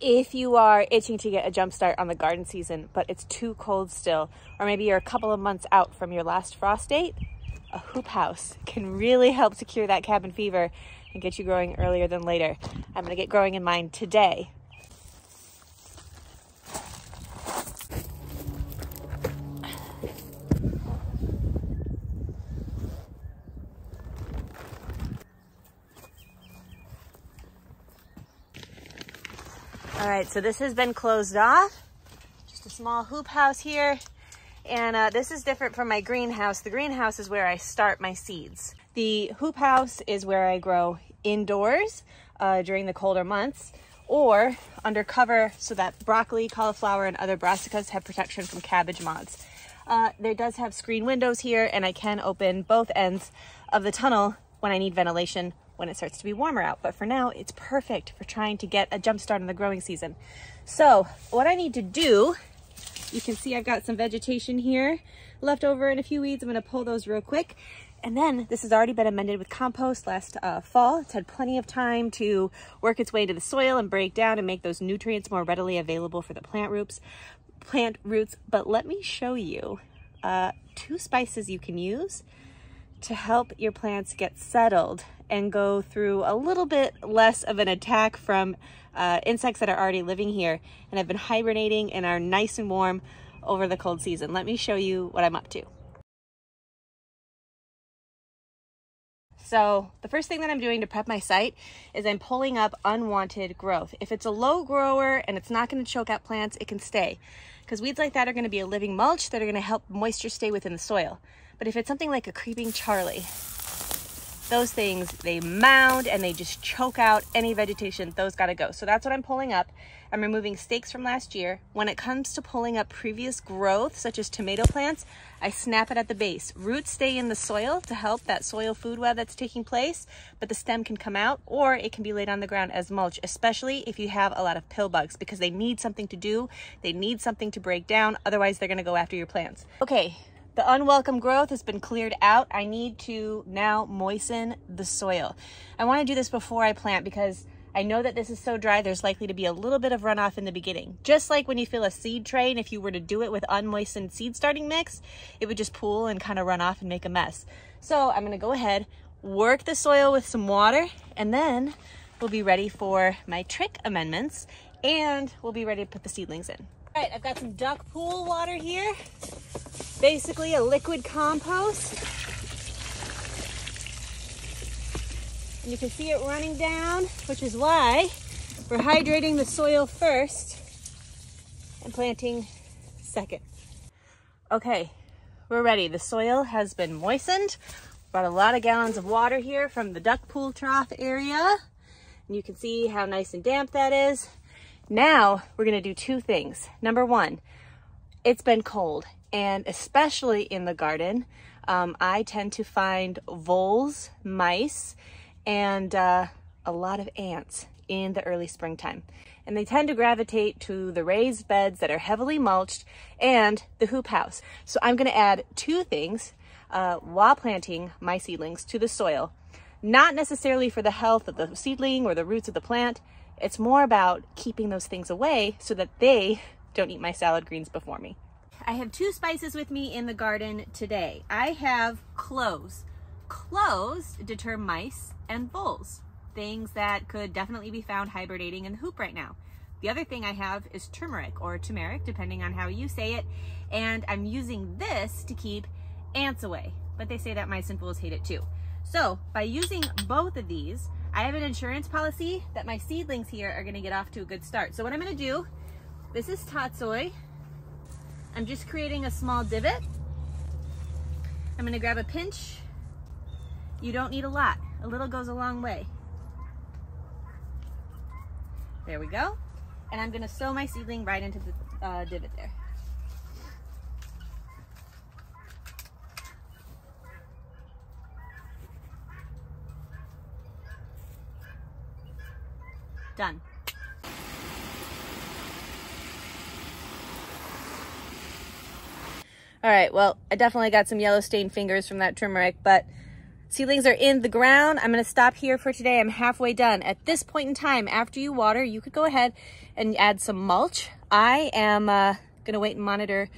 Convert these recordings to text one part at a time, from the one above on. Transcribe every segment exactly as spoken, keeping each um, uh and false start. if you are itching to get a jump start on the garden season, but it's too cold still, or maybe you're a couple of months out from your last frost date, a hoop house can really help to cure that cabin fever and get you growing earlier than later. I'm gonna get growing in mine today. All right, so this has been closed off. Just a small hoop house here. And uh, this is different from my greenhouse. The greenhouse is where I start my seeds. The hoop house is where I grow indoors uh, during the colder months, or under cover so that broccoli, cauliflower, and other brassicas have protection from cabbage moths. Uh, there does have screen windows here, and I can open both ends of the tunnel when I need ventilation when it starts to be warmer out. But for now, it's perfect for trying to get a jump start on the growing season. So what I need to do, you can see I've got some vegetation here left over and a few weeds. I'm gonna pull those real quick. And then this has already been amended with compost last uh, fall. It's had plenty of time to work its way to the soil and break down and make those nutrients more readily available for the plant roots. Plant roots. But let me show you uh, two spices you can use to help your plants get settled and go through a little bit less of an attack from uh, insects that are already living here and have been hibernating and are nice and warm over the cold season. Let me show you what I'm up to. So the first thing that I'm doing to prep my site is I'm pulling up unwanted growth. If it's a low grower and it's not going to choke out plants, it can stay, because weeds like that are going to be a living mulch that are going to help moisture stay within the soil. But if it's something like a creeping Charlie, those things, they mound and they just choke out any vegetation. Those gotta go. So that's what I'm pulling up. I'm removing stakes from last year. When it comes to pulling up previous growth, such as tomato plants, I snap it at the base. Roots stay in the soil to help that soil food web that's taking place, but the stem can come out, or it can be laid on the ground as mulch, especially if you have a lot of pill bugs, because they need something to do. They need something to break down. Otherwise, they're gonna go after your plants. Okay. The unwelcome growth has been cleared out. I need to now moisten the soil. I want to do this before I plant because I know that this is so dry, there's likely to be a little bit of runoff in the beginning. Just like when you fill a seed tray, and if you were to do it with unmoistened seed starting mix, it would just pool and kind of run off and make a mess. So I'm going to go ahead, work the soil with some water, and then we'll be ready for my trick amendments, and we'll be ready to put the seedlings in. All right, I've got some duck pool water here. Basically a liquid compost. And you can see it running down, which is why we're hydrating the soil first and planting second. Okay, we're ready. The soil has been moistened. Brought a lot of gallons of water here from the duck pool trough area. And you can see how nice and damp that is. Now we're gonna do two things. Number one, it's been cold, and especially in the garden, um, I tend to find voles, mice, and uh, a lot of ants in the early springtime. And they tend to gravitate to the raised beds that are heavily mulched and the hoop house. So I'm gonna add two things uh, while planting my seedlings to the soil. Not necessarily for the health of the seedling or the roots of the plant. It's more about keeping those things away so that they don't eat my salad greens before me. I have two spices with me in the garden today. I have cloves. Cloves deter mice and voles, things that could definitely be found hibernating in the hoop right now. The other thing I have is turmeric, or turmeric, depending on how you say it, and I'm using this to keep ants away, but they say that mice and voles hate it too. So by using both of these, I have an insurance policy that my seedlings here are gonna get off to a good start. So what I'm gonna do, this is tatsoi. I'm just creating a small divot. I'm gonna grab a pinch. You don't need a lot. A little goes a long way. There we go. And I'm gonna sow my seedling right into the uh, divot there. Done. All right, well, I definitely got some yellow stained fingers from that turmeric, but Seedlings are in the ground. I'm going to stop here for today. I'm halfway done. At this point in time, after you water, you could go ahead and add some mulch. I am uh, going to wait and monitor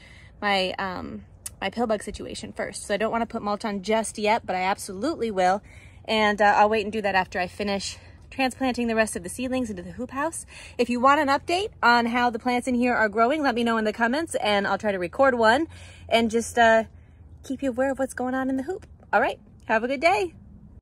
my um, my pill bug situation first. So I don't want to put mulch on just yet, but I absolutely will. And uh, I'll wait and do that after I finish transplanting the rest of the seedlings into the hoop house. If you want an update on how the plants in here are growing, let me know in the comments and I'll try to record one and just uh, keep you aware of what's going on in the hoop. All right, have a good day.